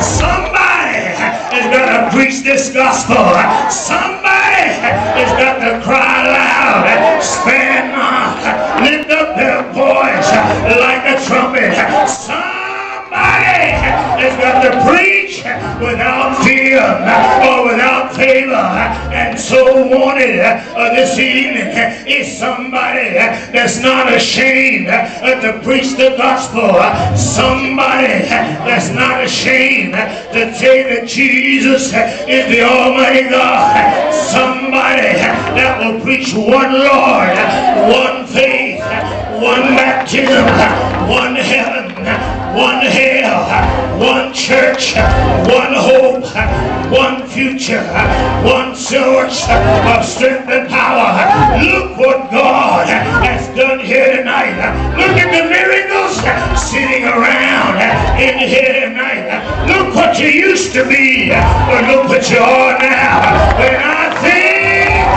Somebody has got to preach this gospel. Somebody has got to cry loud. Spare not. Lift up their voice like a trumpet. Somebody has got to preach without fear or without favor. And so wanted this evening is somebody that's not ashamed to preach the gospel. Somebody that's not ashamed to say that Jesus is the Almighty God. Somebody that will preach one Lord, one faith, one baptism, one heaven, one hell, one church, one hope, one future, one source of strength and power. Look what God has done here tonight. Look at the miracles sitting around in here tonight. Look what you used to be, but look what you are now. When I think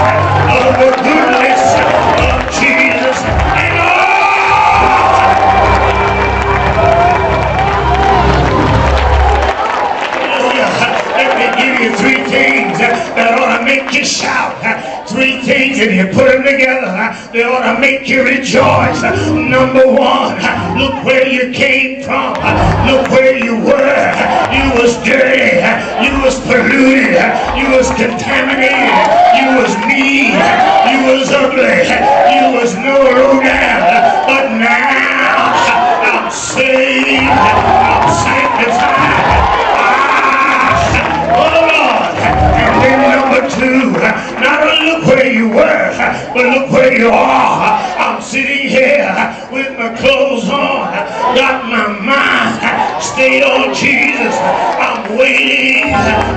of the goodness of Jesus and all. Three things that ought to make you shout. Three things, if you put them together, they ought to make you rejoice. Number one, look where you came from. Look where you were. You was dirty. You was polluted. You was contaminated. You was mean. You was ugly. You was low down. But now, I'm saved. I'm sanctified. Number two, not only look where you were, but look where you are. I'm sitting here with my clothes on, got my mind stayed on Jesus. I'm waiting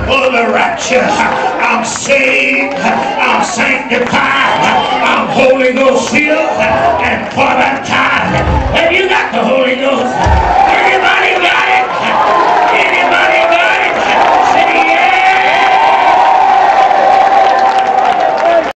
for the rapture. I'm saved, I'm sanctified, I'm Holy Ghost filled, and Father,